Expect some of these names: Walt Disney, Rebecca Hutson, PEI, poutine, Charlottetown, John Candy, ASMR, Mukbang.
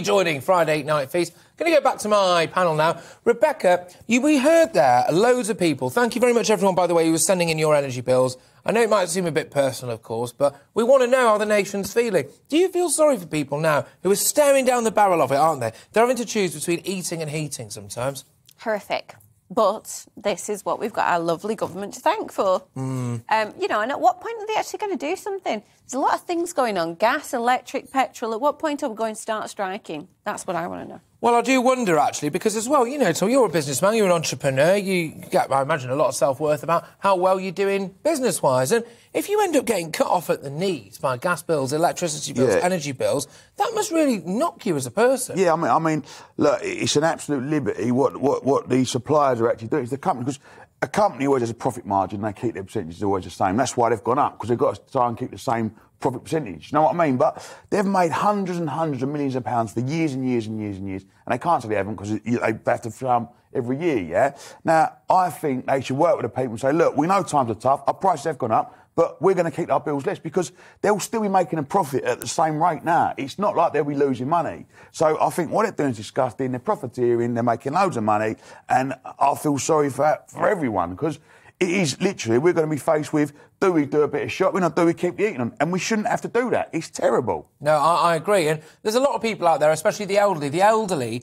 Joining Friday Night Feast. Going to go back to my panel now. Rebecca, we heard there loads of people. Thank you very much, everyone, by the way, who was sending in your energy bills. I know it might seem a bit personal, of course, but we want to know how the nation's feeling. Do you feel sorry for people now who are staring down the barrel of it, aren't they? They're having to choose between eating and heating sometimes. Horrific. But this is what we've got our lovely government to thank for. You know, and at what point are they actually going to do something? There's a lot of things going on. Gas, electric, petrol. At what point are we going to start striking? That's what I want to know. Well, I do wonder, actually, because as well, you know, so you're a businessman, you're an entrepreneur, you get, I imagine, a lot of self-worth about how well you're doing business-wise. And if you end up getting cut off at the knees by gas bills, electricity bills, energy bills, that must really knock you as a person. Yeah, I mean, look, it's an absolute liberty what the suppliers are actually doing. It's the company, because a company always has a profit margin, they keep their percentages always the same. That's why they've gone up, because they've got to try and keep the same profit percentage. You know what I mean? But they've made hundreds and hundreds of millions of pounds for years and years and years and years, and they can't say they haven't because they have to film every year, yeah? Now, I think they should work with the people and say, look, we know times are tough, our prices have gone up, but we're going to keep our bills less because they'll still be making a profit at the same rate now. It's not like they'll be losing money. So I think what they're doing is disgusting, they're profiteering, they're making loads of money, and I feel sorry for everyone because it is literally, we're going to be faced with, do we do a bit of shopping or do we keep eating them? And we shouldn't have to do that. It's terrible. No, I agree. And there's a lot of people out there, especially the elderly. The elderly